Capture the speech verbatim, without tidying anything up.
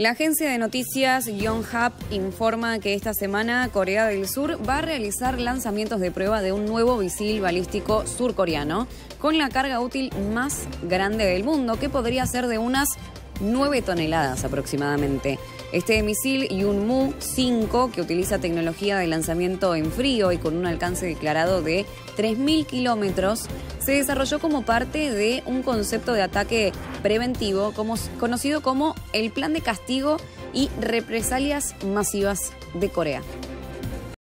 La agencia de noticias Yonhap informa que esta semana Corea del Sur va a realizar lanzamientos de prueba de un nuevo misil balístico surcoreano con la carga útil más grande del mundo, que podría ser de unas nueve toneladas aproximadamente. Este misil Yunmu cinco, que utiliza tecnología de lanzamiento en frío y con un alcance declarado de tres mil kilómetros, se desarrolló como parte de un concepto de ataque preventivo como, conocido como el Plan de Castigo y Represalias Masivas de Corea.